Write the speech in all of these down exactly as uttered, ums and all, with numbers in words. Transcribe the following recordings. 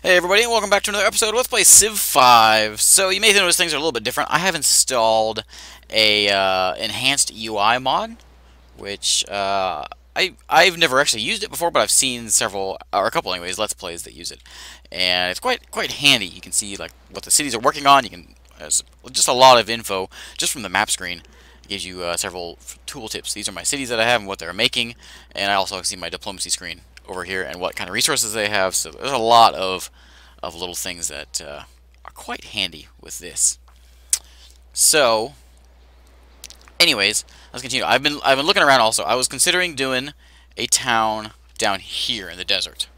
Hey everybody, and welcome back to another episode of Let's Play Civ five. So you may notice things are a little bit different. I have installed a uh, enhanced U I mod, which uh, I I've never actually used it before, but I've seen several or a couple anyways Let's Plays that use it, and it's quite quite handy. You can see like what the cities are working on. You can just a lot of info just from the map screen. It gives you uh, several tool tips. These are my cities that I have and what they're making, and I also see my diplomacy screen over here and what kind of resources they have. So there's a lot of of little things that uh, are quite handy with this. So anyways, let's continue. I've been I've been looking around also. I was considering doing a town down here in the desert,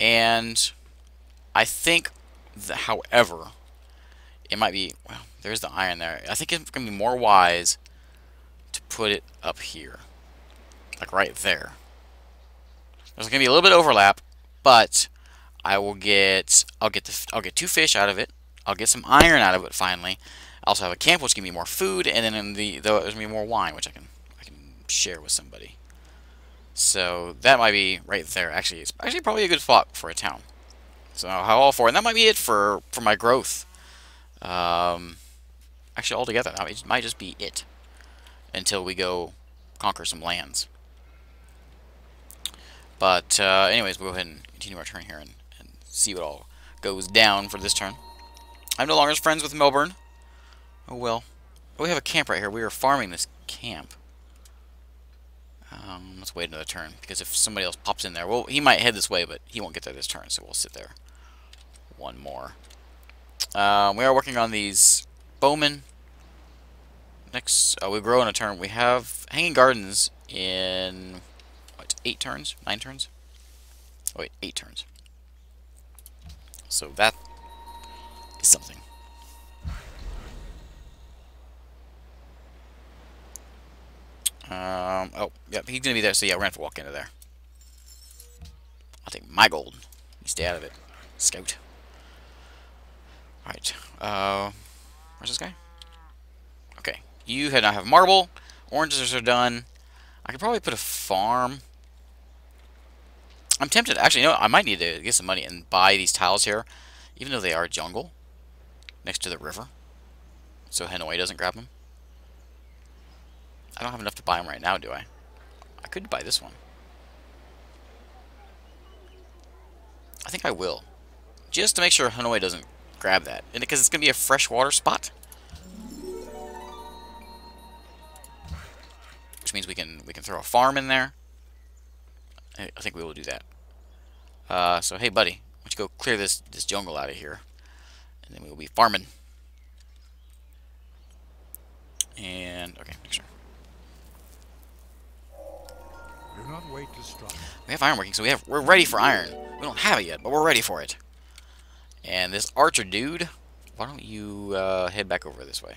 and I think that, however, it might be, well, there's the iron there. I think it's going to be more wise to put it up here. Like right there. There's gonna be a little bit of overlap, but I will get I'll get the I'll get two fish out of it. I'll get some iron out of it finally. I also have a camp, which can be more food, and then in the though there's gonna be more wine, which I can I can share with somebody. So that might be right there. Actually, it's actually probably a good spot for a town. So I'll have all four, and that might be it for for my growth. Um, actually, altogether, that might just be it until we go conquer some lands. But, uh, anyways, we'll go ahead and continue our turn here and, and see what all goes down for this turn. I'm no longer friends with Melbourne. Oh, well. Oh, we have a camp right here. We are farming this camp. Um, let's wait another turn, because if somebody else pops in there, well, he might head this way, but he won't get there this turn, so we'll sit there. One more. Um, we are working on these bowmen. Next, uh, we grow in a turn. We have hanging gardens in... Eight turns? Nine turns? Oh, wait, eight turns. So that is something. Um, oh, yep, he's going to be there, so yeah, we're going to have to walk into there. I'll take my gold. You stay out of it, scout. Alright, uh, where's this guy? Okay, you now have marble. Oranges are done. I could probably put a farm... I'm tempted. Actually, you know, I might need to get some money and buy these tiles here, even though they are jungle, next to the river, so Hanoi doesn't grab them. I don't have enough to buy them right now, do I? I could buy this one. I think I will, just to make sure Hanoi doesn't grab that, and because it's going to be a freshwater spot, which means we can we can throw a farm in there. I think we will do that. Uh, so hey, buddy, why don't you go clear this this jungle out of here, and then we will be farming. And okay, make sure. Do not wait to strike. We have iron working, so we have we're ready for iron. We don't have it yet, but we're ready for it. And this archer dude, why don't you uh, head back over this way?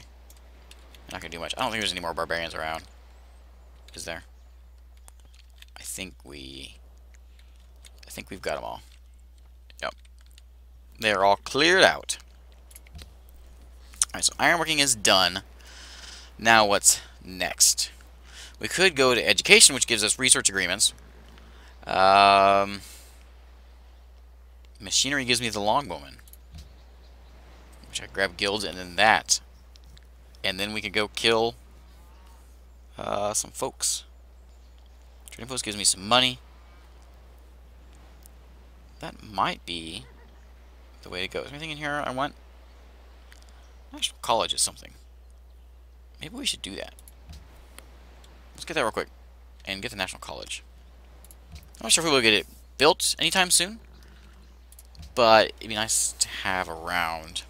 Not gonna do much. I don't think there's any more barbarians around. Is there? I think we, I think we've got them all. Yep, they're all cleared out. All right, so ironworking is done. Now what's next? We could go to education, which gives us research agreements. Um, machinery gives me the longbowman, which I grab guilds and then that, and then we could go kill uh, some folks. Trading post gives me some money. That might be the way to go. Is there anything in here I want? National College is something. Maybe we should do that. Let's get that real quick and get the National College. I'm not sure if we will get it built anytime soon, but it'd be nice to have around.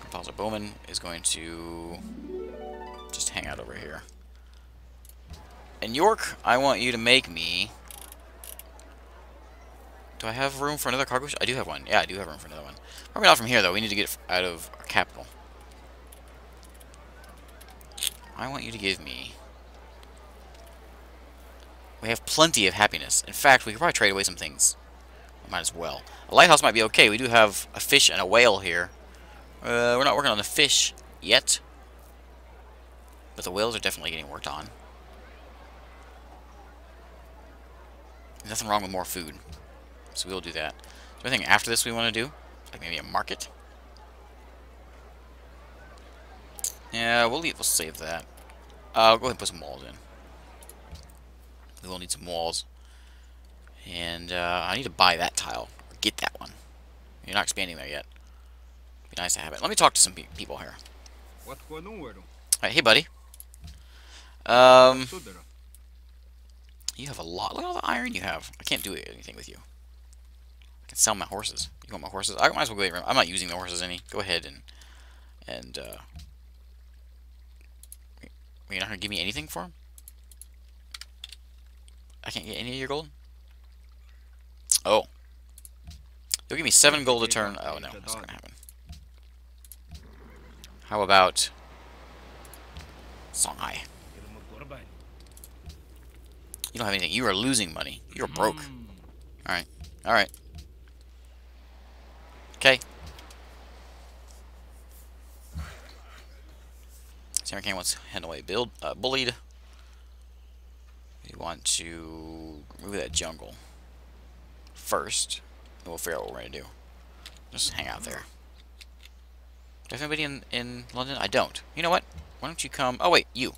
Composer Bowman is going to just hang out over here. And York, I want you to make me... Do I have room for another cargo ship? I do have one. Yeah, I do have room for another one. Probably not from here, though. We need to get it out of our capital. I want you to give me... We have plenty of happiness. In fact, we could probably trade away some things. We might as well. A lighthouse might be okay. We do have a fish and a whale here. Uh, we're not working on the fish yet. But the whales are definitely getting worked on. nothing wrong with more food. So we'll do that. So I think after this we want to do, like maybe a market. Yeah, we'll leave, we'll save that. Uh, go ahead and put some walls in. We will need some walls. And uh, I need to buy that tile. Or get that one. You're not expanding there yet. Be nice to have it. Let me talk to some pe people here. Alright, hey buddy. Um, you have a lot. Look at all the iron you have. I can't do anything with you. I can sell my horses. You want my horses? I might as well go get rid of them. I'm not using the horses any. Go ahead and... and uh, you're not going to give me anything for them? I can't get any of your gold? Oh. You'll give me seven gold a turn. Oh, no. That's not going to happen. How about... Songhai. You don't have anything. You are losing money. You're broke. Mm. Alright. Alright. Okay. Sarah Kane wants Hanoi build, uh, bullied. We want to remove that jungle first. And we'll figure out what we're going to do. Just hang out there. Do I have anybody in, in London? I don't. You know what? Why don't you come... Oh, wait. You.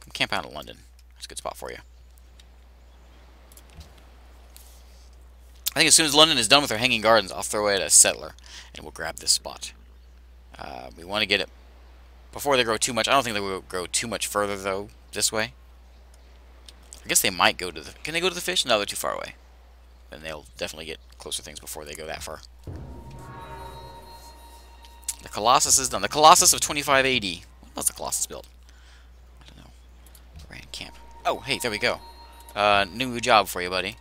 Come camp out in London. That's a good spot for you. I think as soon as London is done with her Hanging Gardens, I'll throw it a settler, and we'll grab this spot. Uh, we want to get it before they grow too much. I don't think they will grow too much further, though, this way. I guess they might go to the... Can they go to the fish? No, they're too far away. Then they'll definitely get closer things before they go that far. The Colossus is done. The Colossus of twenty-five A D. What was the Colossus build? I don't know. Grand camp. Oh, hey, there we go. Uh, new job for you, buddy.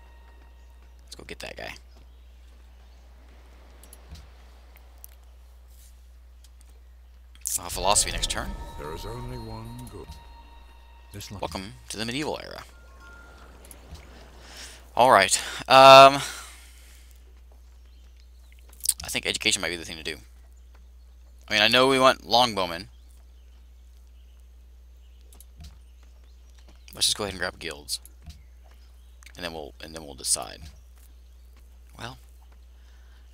Let's go get that guy. I'll have philosophy next turn. There is only one good. This one. Welcome to the medieval era. Alright. Um, I think education might be the thing to do. I mean, I know we want longbowmen. Let's just go ahead and grab guilds. And then we'll and then we'll decide. Well,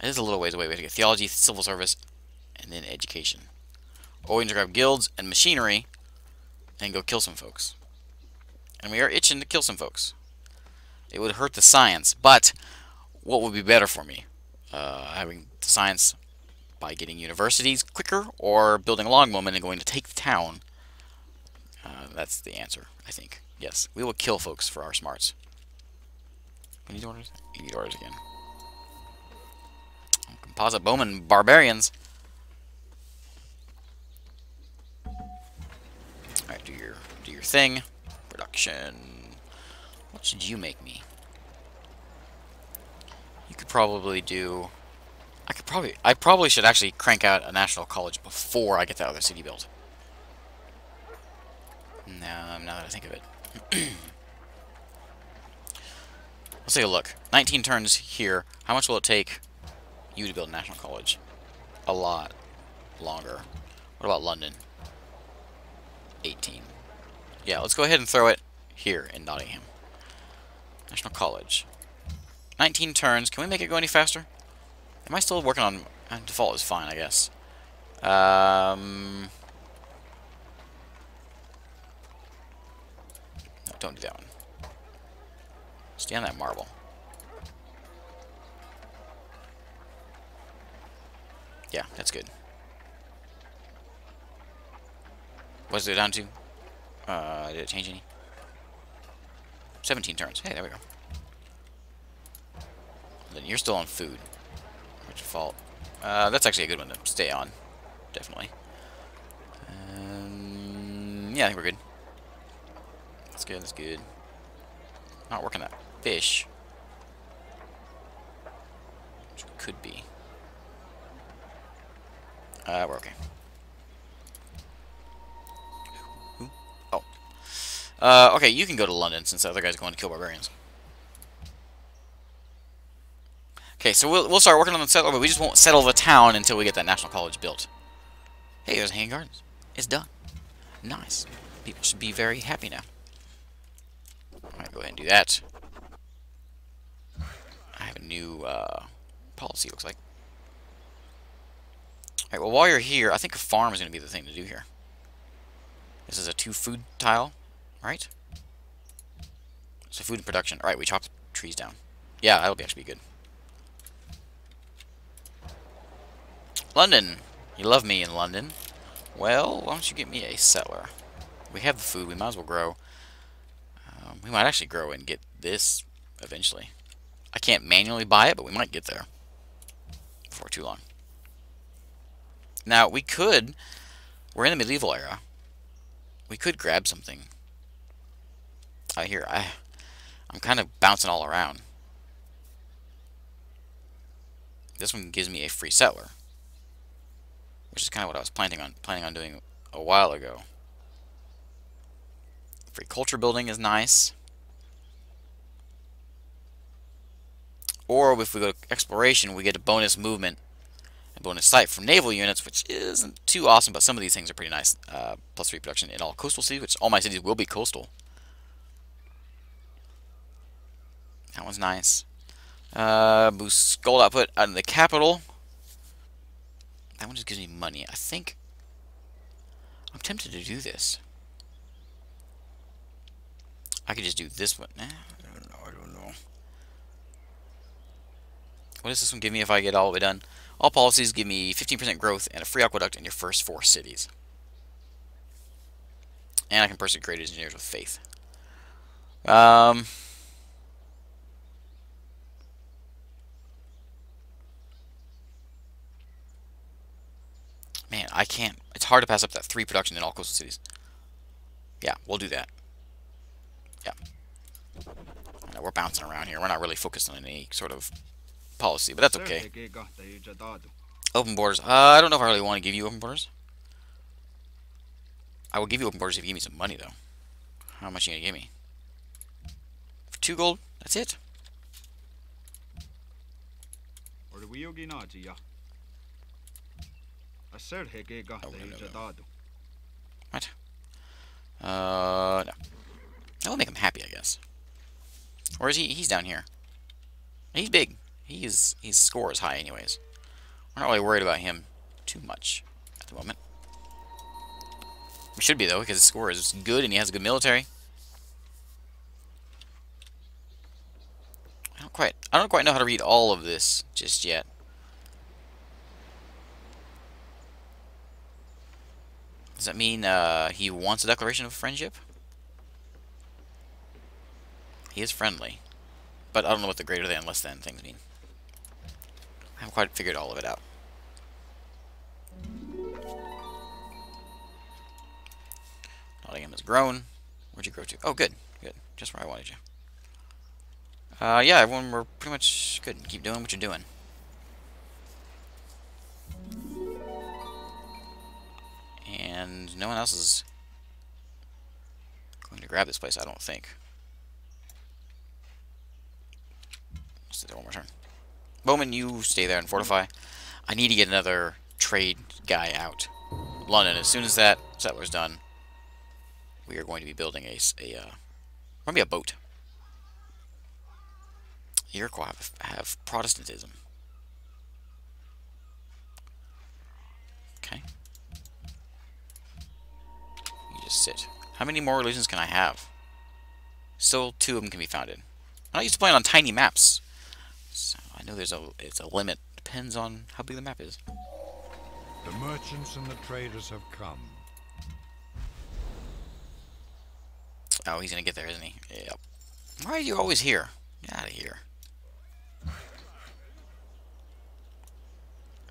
it is a little ways away. We have to get theology, civil service, and then education. Or we can just grab guilds and machinery and go kill some folks. And we are itching to kill some folks. It would hurt the science, but what would be better for me? Uh, having the science by getting universities quicker or building a longbowman and going to take the town? Uh, that's the answer, I think. Yes, we will kill folks for our smarts. We need orders? You need orders again. Composite bowman barbarians. Alright, do your do your thing. Production. What should you make me? You could probably do I could probably I probably should actually crank out a national college before I get that other city built. Now, now that I think of it. Let's take a look. nineteen turns here. How much will it take you to build a national college? A lot longer. What about London? eighteen. Yeah, let's go ahead and throw it here in Nottingham. National college. nineteen turns. Can we make it go any faster? Am I still working on... Uh, default is fine, I guess. Um, no, don't do that one. Stay on that marble. Yeah, that's good. What's it down to? Uh, did it change any? seventeen turns. Hey, there we go. And then you're still on food. Which fault? Uh, that's actually a good one to stay on. Definitely. Um, yeah, I think we're good. That's good, that's good. Not working that fish. Which could be. Uh, we're okay. Who? Oh. Uh, okay, you can go to London since the other guy's going to kill barbarians. Okay, so we'll, we'll start working on the settler, but we just won't settle the town until we get that national college built. Hey, there's Hanging Gardens. It's done. Nice. People should be very happy now. Alright, go ahead and do that. new uh, policy looks like. Alright, well, while you're here, I think a farm is going to be the thing to do here. This is a two-food tile, right? So food and production. Alright, we chopped trees down. Yeah, that'll be actually be good. London! You love me in London. Well, why don't you get me a settler? We have the food, we might as well grow. Um, we might actually grow and get this eventually. I can't manually buy it, but we might get there before too long. Now, we could... We're in the medieval era. We could grab something. I hear... I, I'm kind of bouncing all around. This one gives me a free settler, which is kind of what I was planning on planning on doing a while ago. Free culture building is nice. Or if we go to exploration, we get a bonus movement and bonus sight from naval units, which isn't too awesome, but some of these things are pretty nice. Uh, plus three production in all coastal cities, which all my cities will be coastal. That one's nice. Uh, boost gold output out of the capital. That one just gives me money. I think I'm tempted to do this. I could just do this one. Nah, I don't know. I don't know. What does this one give me if I get all of it done? All policies give me fifteen percent growth and a free aqueduct in your first four cities. And I can pursue great engineers with faith. Um... Man, I can't. It's hard to pass up that three production in all coastal cities. Yeah, we'll do that. Yeah. I know we're bouncing around here. We're not really focused on any sort of policy, but that's okay. Open borders. Uh, I don't know if I really want to give you open borders. I will give you open borders if you give me some money, though. How much are you going to give me? For two gold? That's it. Oh, no, no, no. What? Uh, no. That will make him happy, I guess. Or is he? He's down here. He's big. He's his score is high, anyways. We're not really worried about him too much at the moment. We should be though, because his score is good and he has a good military. I don't quite. I don't quite know how to read all of this just yet. Does that mean uh, he wants a declaration of friendship? He is friendly. But I don't know what the greater than, less than things mean. I haven't quite figured all of it out. Nottingham has grown. Where'd you grow to? Oh, good. Good. Just where I wanted you. Uh, yeah, everyone, we're pretty much good. Keep doing what you're doing. And no one else is going to grab this place, I don't think. Let's do that one more turn. Bowman, you stay there and fortify. I need to get another trade guy out. London, as soon as that settler's done, we are going to be building a, a uh, maybe a boat. Iroquois have, have Protestantism. Okay. Just sit. How many more religions can I have? Still two of them can be founded. I'm not used to playing on tiny maps, so I know there's a it's a limit. Depends on how big the map is. The merchants and the traders have come. Oh, he's gonna get there, isn't he? Yep. Why are you always here? Get out of here.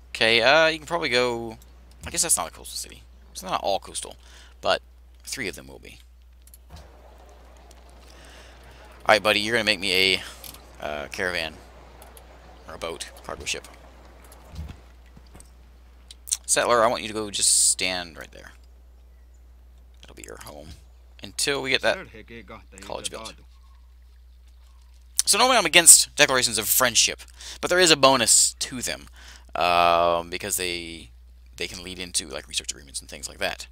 Okay, uh, you can probably go. I guess that's not a coastal city. It's not all coastal, but three of them will be. Alright, buddy, you're going to make me a uh, caravan. Or a boat. Cargo ship. Settler, I want you to go just stand right there. That'll be your home. Until we get that college built. So normally I'm against declarations of friendship. But there is a bonus to them. Um, because they they can lead into like research agreements and things like that.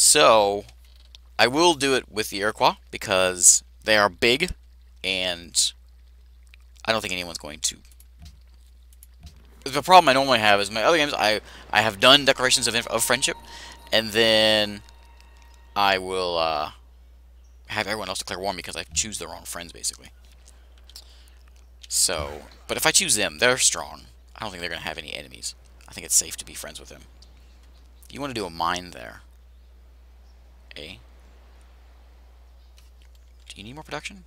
So, I will do it with the Iroquois because they are big, and I don't think anyone's going to. The problem I normally have is my other games, I, I have done declarations of, of friendship, and then I will uh, have everyone else declare war because I choose their own friends, basically. So, but if I choose them, they're strong. I don't think they're going to have any enemies. I think it's safe to be friends with them. You want to do a mine there. A. Do you need more production?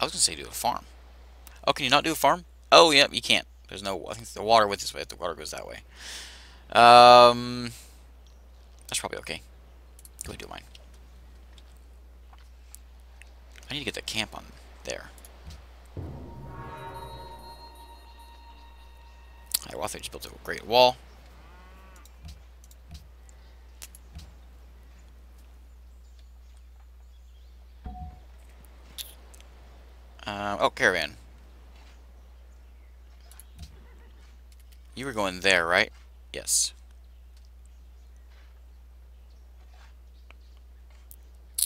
I was going to say do a farm. Oh, can you not do a farm? Oh, yeah, you can't. There's no... I think the water went this way. The water goes that way. Um, that's probably okay. Go ahead and do mine. I need to get the camp on there. Hiawatha just built a great wall. Um, oh, caravan. You were going there, right? Yes.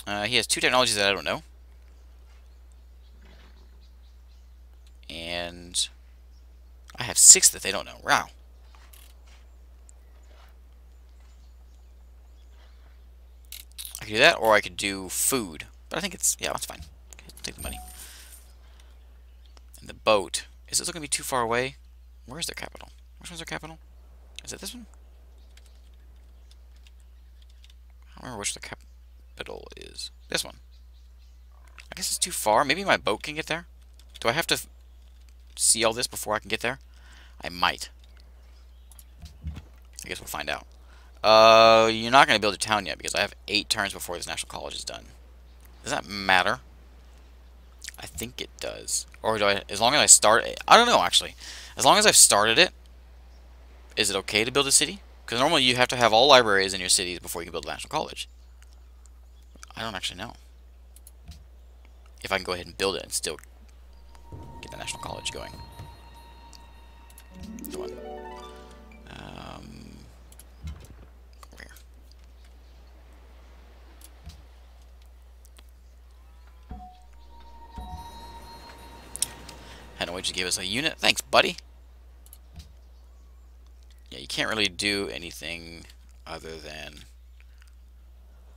Uh, he has two technologies that I don't know. And I have six that they don't know. Wow. I could do that, or I could do food. But I think it's... yeah, that's fine. Okay, take the money. And the boat. Is this going to be too far away? Where is their capital? Which one's their capital? Is it this one? I don't remember which the capital is. This one. I guess it's too far. Maybe my boat can get there? Do I have to see all this before I can get there? I might. I guess we'll find out. Uh, you're not going to build a town yet because I have eight turns before this National College is done. Does that matter? I think it does. Or do I... as long as I start it... I don't know, actually. As long as I've started it, is it okay to build a city? Because normally you have to have all libraries in your cities before you can build a national college. I don't actually know if I can go ahead and build it and still get the national college going. This one. Um, over here. Hanoi just gave us a unit. Thanks, buddy. Yeah, you can't really do anything other than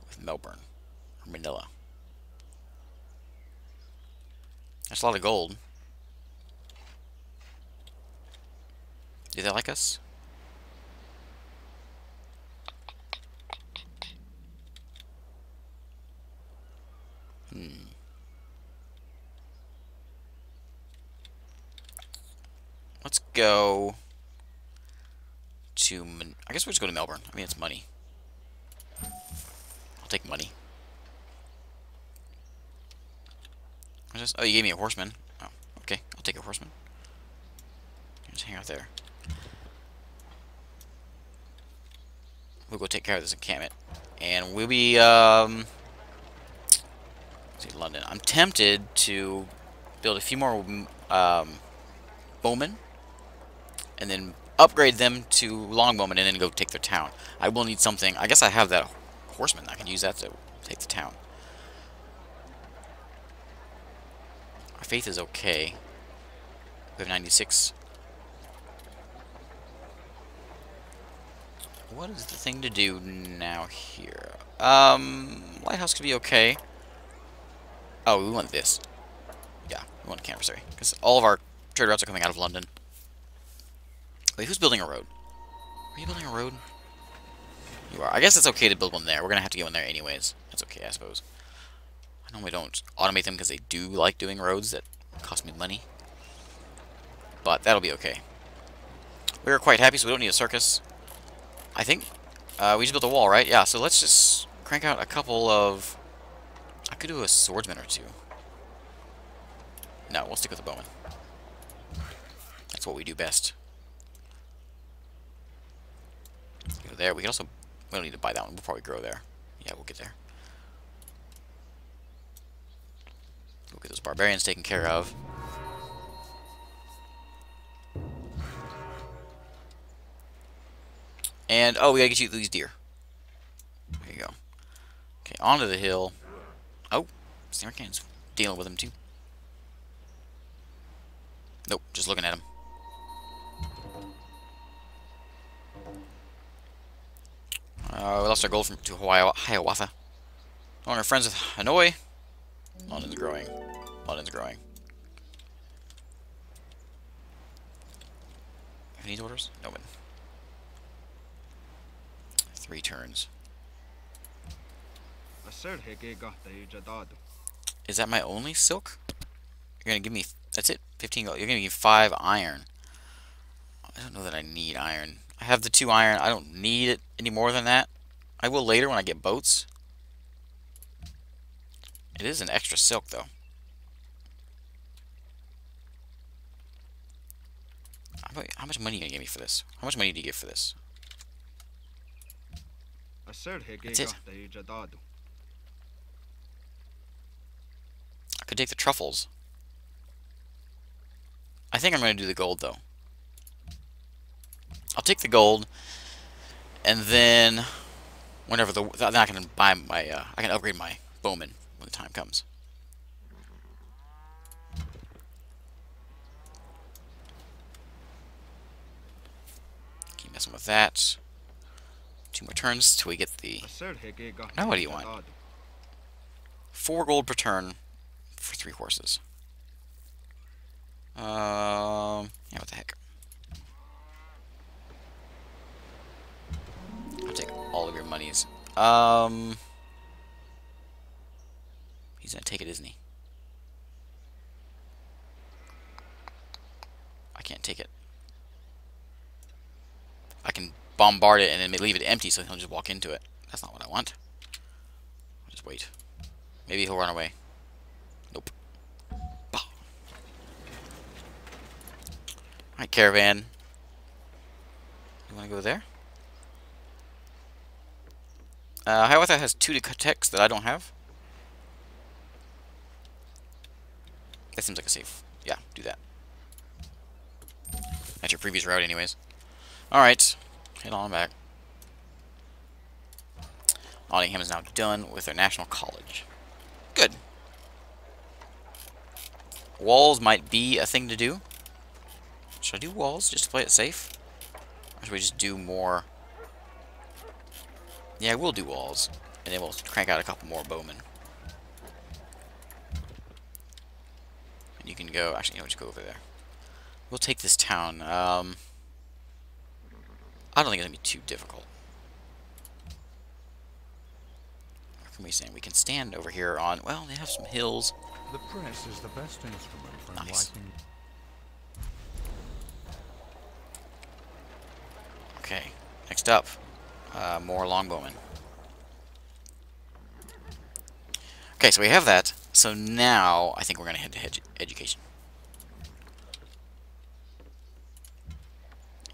with Melbourne or Manila. That's a lot of gold. Do they like us? Hmm. Let's go... to Man I guess we'll just go to Melbourne. I mean, it's money. I'll take money. What's this? Oh, you gave me a horseman. Oh, okay. I'll take a horseman. Just hang out there. We'll go take care of this encampment. And we'll be, um... let's see, London. I'm tempted to build a few more, um... bowmen. And then... upgrade them to longbowmen and then go take their town. I will need something. I guess I have that horseman. I can use that to take the town. Our faith is okay. We have ninety-six. What is the thing to do now here? Um, lighthouse could be okay. Oh, we want this. Yeah, we want a campersary because all of our trade routes are coming out of London. Wait, who's building a road? Are you building a road? You are. I guess it's okay to build one there. We're going to have to get one there anyways. That's okay, I suppose. I normally don't automate them because they do like doing roads that cost me money. But that'll be okay. We were quite happy, so we don't need a circus. I think uh, we just built a wall, right? Yeah, so let's just crank out a couple of... I could do a swordsman or two. No, we'll stick with the bowman. That's what we do best. Go there. We can also... we don't need to buy that one. We'll probably grow there. Yeah, we'll get there. We'll get those barbarians taken care of. And... oh, we gotta get you these deer. There you go. Okay, onto the hill. Oh! Stammer cannons. Dealing with them, too. Nope, just looking at him. Uh, we lost our gold from to Hawaii, Hiawatha. Oh, and our friends with Hanoi. London's growing. London's growing. Any orders? No one. Three turns. Is that my only silk? You're gonna give me. That's it. Fifteen gold. You're gonna give me five iron. I don't know that I need iron. I have the two iron. I don't need it any more than that. I will later when I get boats. It is an extra silk though. How much money are you gonna give me for this? How much money do you get for this? That's it. I could take the truffles. I think I'm gonna do the gold though. I'll take the gold, and then whenever the then I can buy my uh, I can upgrade my bowman when the time comes. Keep messing with that. Two more turns till we get the. Now what do you want? Four gold per turn for three horses. Um. Uh, yeah. What the heck. I'll take all of your monies. Um, he's gonna take it, isn't he? I can't take it. I can bombard it and then leave it empty, so he'll just walk into it. That's not what I want. I'll just wait. Maybe he'll run away. Nope. Bah. All right, caravan. You wanna go there? Uh, Hiawatha has two detects that I don't have. That seems like a safe. Yeah, do that. That's your previous route anyways. Alright, head on back. Nottingham is now done with their national college. Good. Walls might be a thing to do. Should I do walls just to play it safe? Or should we just do more... Yeah, we'll do walls, and then we'll crank out a couple more bowmen. And you can go... Actually, you know, just go over there. We'll take this town. Um, I don't think it's going to be too difficult. What can we stand? We can stand over here on... Well, they have some hills. The press is the best instrument for nice. Enlightening... Okay, next up. Uh, more longbowmen. Okay, so we have that. So now I think we're going to head to edu education.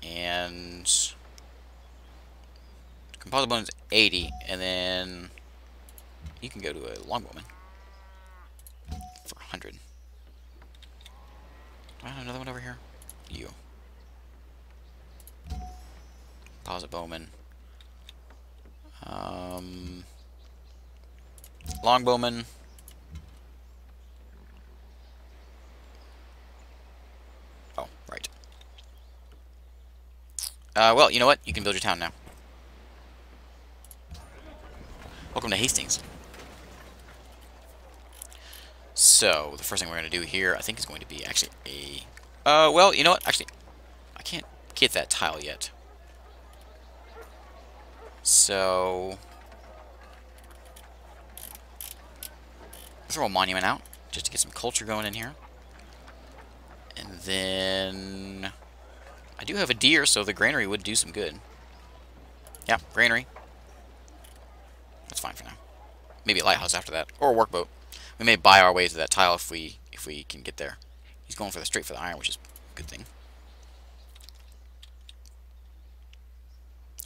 And composite bonus eighty, and then you can go to a longbowman for one hundred. Do I have another one over here? You. Composite bowman. Um, longbowman. Oh, right. Uh, well, you know what? You can build your town now. Welcome to Hastings. So, the first thing we're going to do here, I think, is going to be actually a... Uh, well, you know what? Actually, I can't get that tile yet. So, throw a monument out just to get some culture going in here. And then, I do have a deer, so the granary would do some good. Yeah, granary. That's fine for now. Maybe a lighthouse after that, or a workboat. We may buy our way to that tile if we if we can get there. He's going for the straight for the iron, which is a good thing.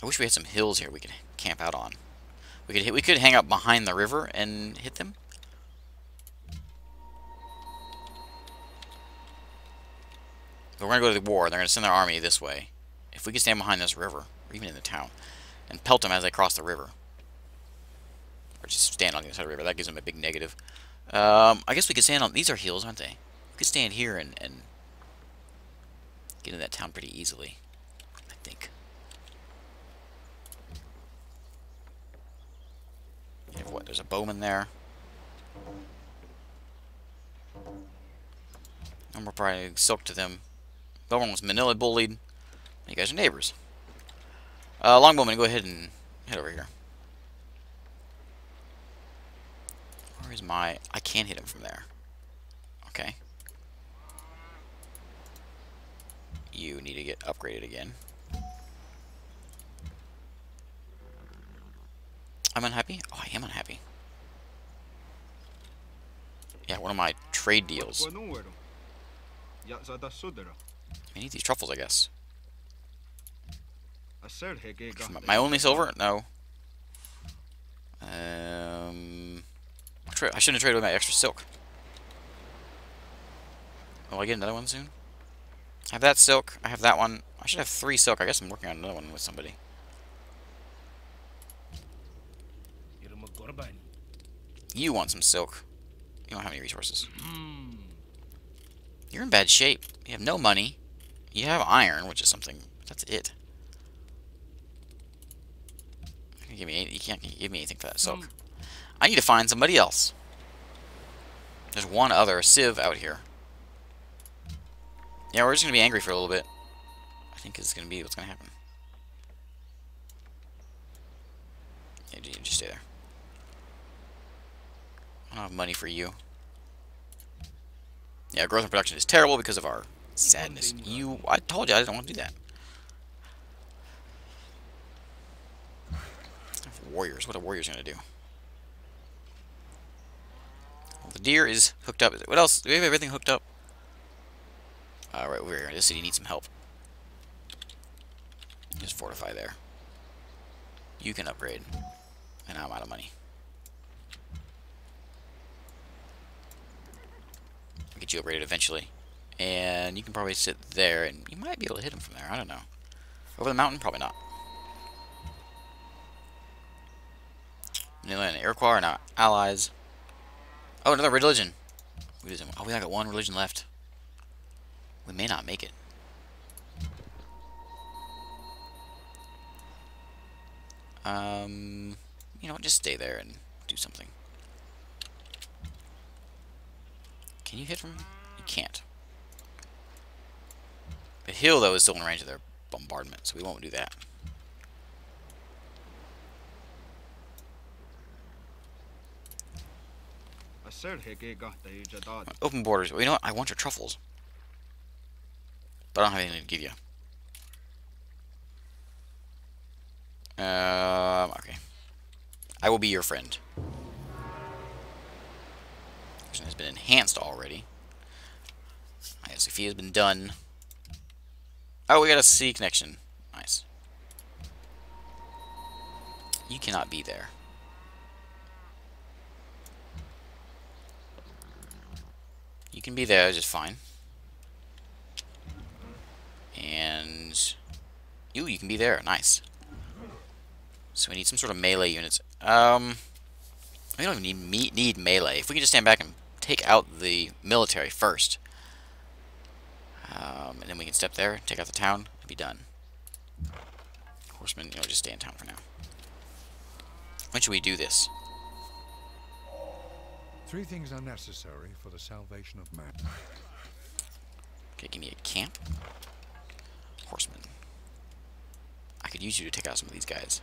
I wish we had some hills here we could camp out on. We could hit, we could hang out behind the river and hit them. But we're gonna go to the war. They're gonna send their army this way. If we could stand behind this river, or even in the town, and pelt them as they cross the river, or just stand on the other side of the river, that gives them a big negative. Um, I guess we could stand on. These are hills, aren't they? We could stand here and and get into that town pretty easily, I think. You have what? There's a bowman there. And we're probably soaked to them. Bowman was Manila bullied. You guys are neighbors. Uh, Longbowman, go ahead and head over here. Where is my... I can't hit him from there. Okay. You need to get upgraded again. I'm unhappy? Oh, I am unhappy. Yeah, one of my trade deals. I need these truffles, I guess. My only silver? No. Um, I shouldn't have traded with my extra silk. Will I get another one soon? I have that silk. I have that one. I should have three silk. I guess I'm working on another one with somebody. You want some silk. You don't have any resources. You're in bad shape. You have no money. You have iron, which is something. That's it. Give me any, you can't give me anything for that silk. I need to find somebody else. There's one other Civ out here. Yeah, we're just gonna be angry for a little bit. I think it's gonna be what's gonna happen. Yeah, you just stay there. I don't have money for you. Yeah, growth and production is terrible because of our sadness. You, I told you I didn't want to do that. Warriors. What are warriors going to do? Well, the deer is hooked up. What else? Do we have everything hooked up? All right, we're here. This city needs some help. Just fortify there. You can upgrade. And I'm out of money. I'll get you upgraded eventually. And you can probably sit there, and you might be able to hit him from there. I don't know. Over the mountain? Probably not. Manila and Iroquois are not allies. Oh, another religion. Oh, we only got one religion left. We may not make it. Um, you know, just stay there and do something. Can you hit from? You can't. The hill, though, is still in range of their bombardment, so we won't do that. Open borders. Well, you know what? I want your truffles. But I don't have anything to give you. Um, okay. I will be your friend. This has been enhanced already. Nice. Sophia has been done. Oh, we got a C connection. Nice. You cannot be there. You can be there just fine. And... Ooh, you can be there. Nice. So we need some sort of melee units. Um... We don't even need, need melee. If we can just stand back and take out the military first. Um, and then we can step there, take out the town, and be done. Horsemen, you know, just stay in town for now. When should we do this? Three things are necessary for the salvation of man. Okay, give me a camp. Horseman. I could use you to take out some of these guys.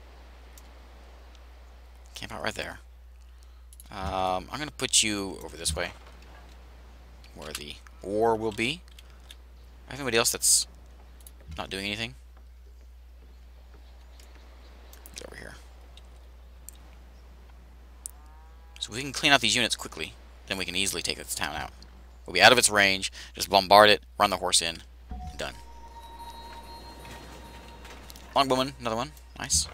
Camp out right there. Um, I'm going to put you over this way. Where the war will be. I have anybody else that's not doing anything. Get over here. So we can clean out these units quickly, then we can easily take this town out. We'll be out of its range, just bombard it, run the horse in, and done. Longbowman, another one. Nice.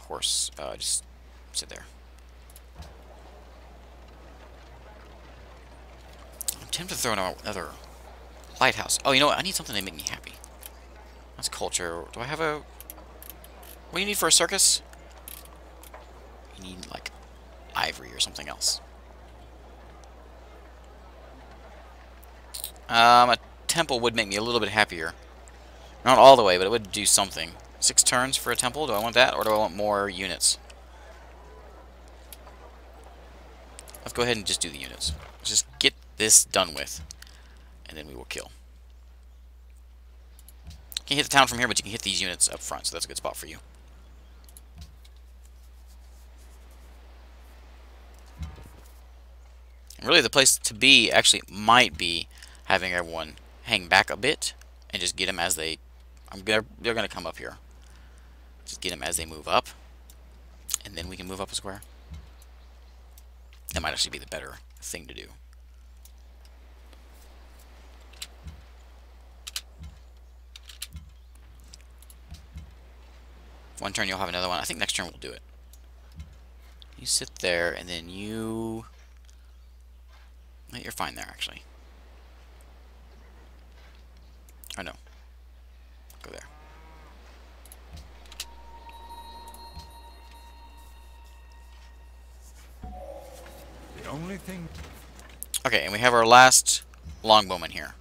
Horse, uh, just sit there. I'm tempted to throw in another lighthouse. Oh, you know what? I need something to make me happy. That's culture. Do I have a... What do you need for a circus? You need, like, ivory or something else. Um, a temple would make me a little bit happier. Not all the way, but it would do something. Six turns for a temple? Do I want that, or do I want more units? Let's go ahead and just do the units. Let's just get this done with, and then we will kill. Can't hit the town from here, but you can hit these units up front, so that's a good spot for you. And really, the place to be actually might be having everyone hang back a bit and just get them as they... I'm gonna, they're going to come up here. Just get them as they move up, and then we can move up a square. That might actually be the better thing to do. One turn you'll have another one. I think next turn we'll do it. You sit there, and then you... You're fine there, actually. Oh, no. Go there. The only thing... Okay, and we have our last longbowman here.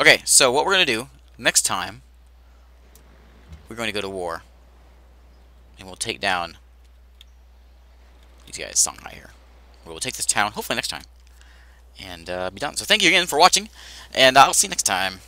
Okay, so what we're going to do next time, we're going to go to war. And we'll take down these guys, Songhai here. We'll take this town, hopefully next time, and uh, be done. So thank you again for watching, and I'll see you next time.